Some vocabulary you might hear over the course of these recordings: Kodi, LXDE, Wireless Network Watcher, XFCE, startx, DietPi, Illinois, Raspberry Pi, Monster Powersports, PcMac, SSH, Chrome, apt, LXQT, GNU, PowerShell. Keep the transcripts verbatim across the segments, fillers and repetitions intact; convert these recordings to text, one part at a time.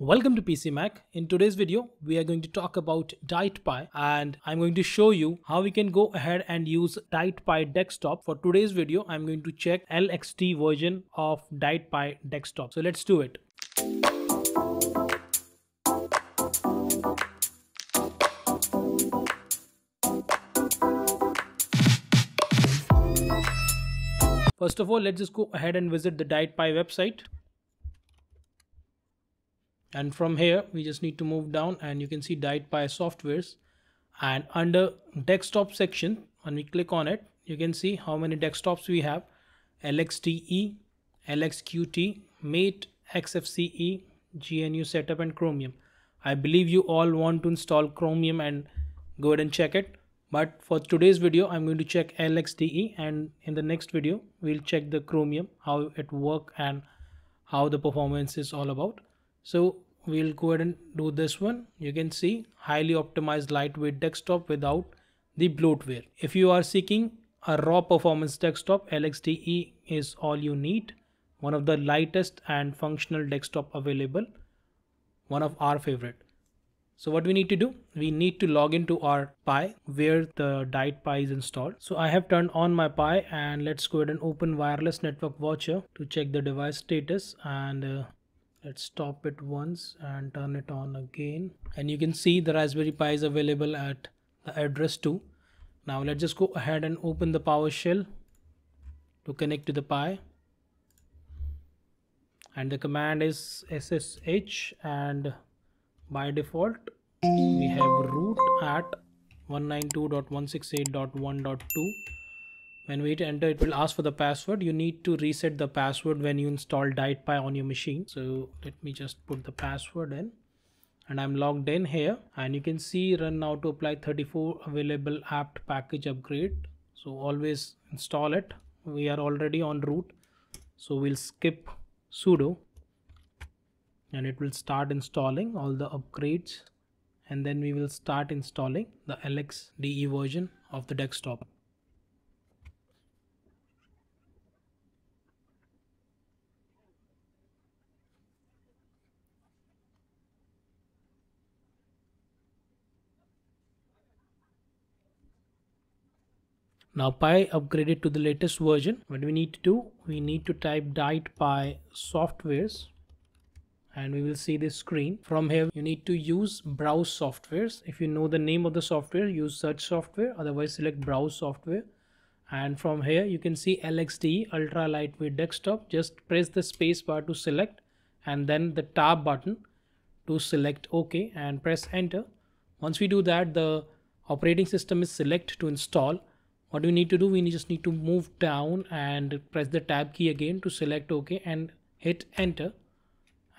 Welcome to P C Mac. In today's video, we are going to talk about DietPi, and I'm going to show you how we can go ahead and use DietPi desktop. For today's video, I'm going to check L X D E version of DietPi desktop. So let's do it. First of all, let's just go ahead and visit the DietPi website. And from here, we just need to move down and you can see DietPi softwares, and under desktop section, when we click on it, you can see how many desktops we have: L X D E, L X Q T, Mate, X F C E, G N U setup, and Chromium. I believe you all want to install Chromium and go ahead and check it. But for today's video, I'm going to check L X D E, and in the next video, we'll check the Chromium, how it works and how the performance is all about. So we'll go ahead and do this one. You can see highly optimized lightweight desktop without the bloatware. If you are seeking a raw performance desktop, L X D E is all you need. One of the lightest and functional desktop available. One of our favorite. So what we need to do, we need to log into our Pi where the DietPi is installed. So I have turned on my Pi, and let's go ahead and open Wireless Network Watcher to check the device status, and uh, let's stop it once and turn it on again. And you can see the Raspberry Pi is available at the address two. Now let's just go ahead and open the PowerShell to connect to the Pi. And the command is S S H, and by default we have root at one ninety-two dot one sixty-eight dot one dot two. When we hit enter, it will ask for the password. You need to reset the password when you install DietPi on your machine. So let me just put the password in, and I'm logged in here, and you can see run now to apply thirty-four available apt package upgrade. So always install it. We are already on root, so we'll skip sudo, and it will start installing all the upgrades, and then we will start installing the L X D E version of the desktop. Now Pi upgraded to the latest version. What do we need to do? We need to type DietPi softwares, and we will see this screen. From here, you need to use browse softwares. If you know the name of the software, use search software, otherwise select browse software. And from here, you can see L X D E ultra lightweight desktop. Just press the space bar to select, and then the tab button to select OK, and press enter. Once we do that, the operating system is select to install. What do we need to do? We just need to move down and press the tab key again to select OK, and hit enter,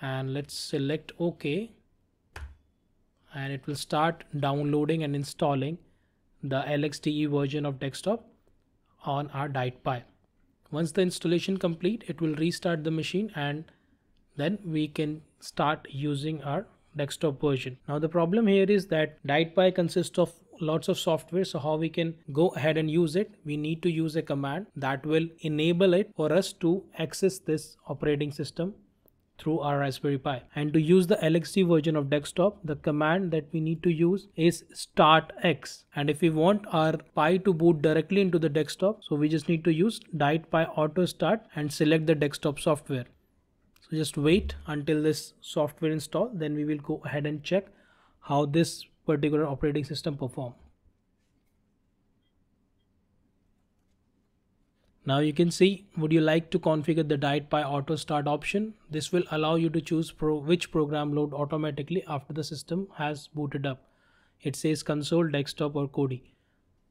and let's select OK, and it will start downloading and installing the L X D E version of desktop on our DietPi. Once the installation complete, it will restart the machine, and then we can start using our desktop version. Now the problem here is that DietPi consists of lots of software, so how we can go ahead and use it, we need to use a command that will enable it for us to access this operating system through our Raspberry Pi. And to use the L X D E version of desktop, the command that we need to use is startx, and if we want our Pi to boot directly into the desktop, so we just need to use DietPi auto start and select the desktop software. So just wait until this software install, then we will go ahead and check how this particular operating system perform. Now you can see, would you like to configure the DietPi auto start option? This will allow you to choose pro which program load automatically after the system has booted up. It says console, desktop, or Kodi.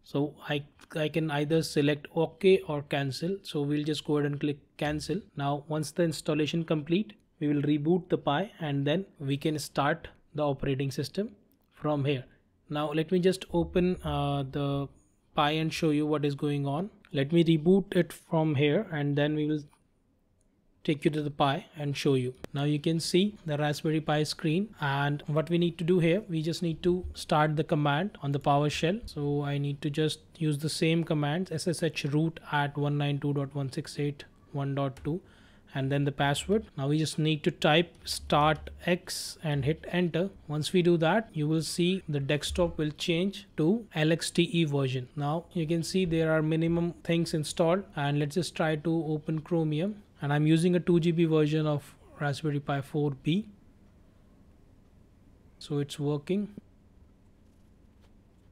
So I, I can either select OK or cancel. So we'll just go ahead and click cancel. Now once the installation complete, we will reboot the Pi, and then we can start the operating system from here. Now let me just open uh, the Pi and show you what is going on. Let me reboot it from here, and then we will take you to the Pi and show you. Now you can see the Raspberry Pi screen, and what we need to do here, we just need to start the command on the PowerShell. So I need to just use the same commands, ssh root at one ninety-two dot one sixty-eight dot one dot two, and then the password. Now we just need to type start X and hit enter. Once we do that, you will see the desktop will change to L X D E version. Now you can see there are minimum things installed, and let's just try to open Chromium, and I'm using a two G B version of Raspberry Pi four B. So it's working.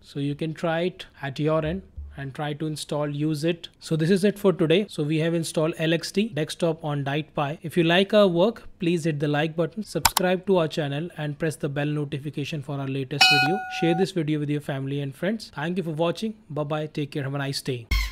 So you can try it at your end and try to install, use it. So this is it for today. So we have installed L X D desktop on DietPi. If you like our work, please hit the like button, subscribe to our channel and press the bell notification for our latest video. Share this video with your family and friends. Thank you for watching. Bye bye. Take care. Have a nice day.